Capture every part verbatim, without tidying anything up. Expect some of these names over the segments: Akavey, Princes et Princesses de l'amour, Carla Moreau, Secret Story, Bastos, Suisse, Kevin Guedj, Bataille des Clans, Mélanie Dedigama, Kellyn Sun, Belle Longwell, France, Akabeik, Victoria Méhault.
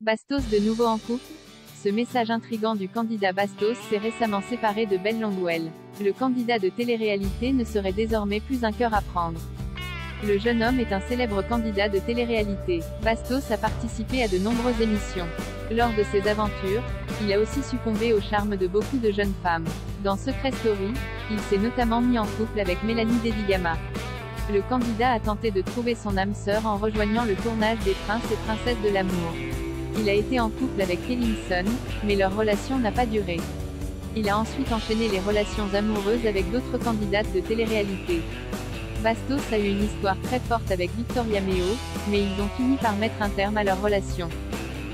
Bastos de nouveau en couple? Ce message intrigant du candidat Bastos s'est récemment séparé de Belle Longwell. Le candidat de télé-réalité ne serait désormais plus un cœur à prendre. Le jeune homme est un célèbre candidat de télé-réalité. Bastos a participé à de nombreuses émissions. Lors de ses aventures, il a aussi succombé au charme de beaucoup de jeunes femmes. Dans Secret Story, il s'est notamment mis en couple avec Mélanie Dedigama. Le candidat a tenté de trouver son âme sœur en rejoignant le tournage des Princes et Princesses de l'amour. Il a été en couple avec Kellyn Sun, mais leur relation n'a pas duré. Il a ensuite enchaîné les relations amoureuses avec d'autres candidates de télé-réalité. Bastos a eu une histoire très forte avec Victoria Méhault, mais ils ont fini par mettre un terme à leur relation.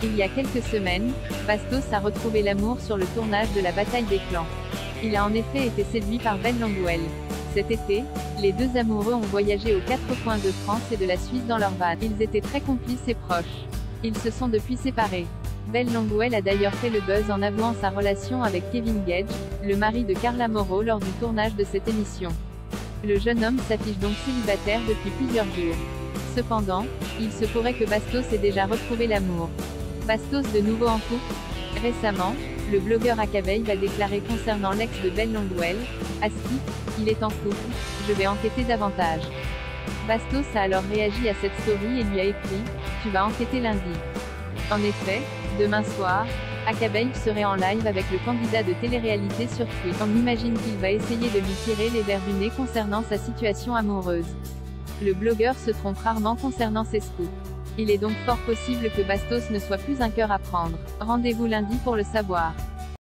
Il y a quelques semaines, Bastos a retrouvé l'amour sur le tournage de la Bataille des Clans. Il a en effet été séduit par Belle Longwell. Cet été, les deux amoureux ont voyagé aux quatre coins de France et de la Suisse dans leur van. Ils étaient très complices et proches. Ils se sont depuis séparés. Belle Longwell a d'ailleurs fait le buzz en avouant sa relation avec Kevin Guedj, le mari de Carla Moreau lors du tournage de cette émission. Le jeune homme s'affiche donc célibataire depuis plusieurs jours. Cependant, il se pourrait que Bastos ait déjà retrouvé l'amour. Bastos de nouveau en couple? Récemment, le blogueur Akavey a déclaré concernant l'ex de Belle Longwell, « Asti, il est en couple, je vais enquêter davantage ». Bastos a alors réagi à cette story et lui a écrit « Tu vas enquêter lundi ». En effet, demain soir, Akabeik serait en live avec le candidat de télé-réalité sur Twitter. On imagine qu'il va essayer de lui tirer les vers du nez concernant sa situation amoureuse. Le blogueur se trompe rarement concernant ses scoops. Il est donc fort possible que Bastos ne soit plus un cœur à prendre. Rendez-vous lundi pour le savoir.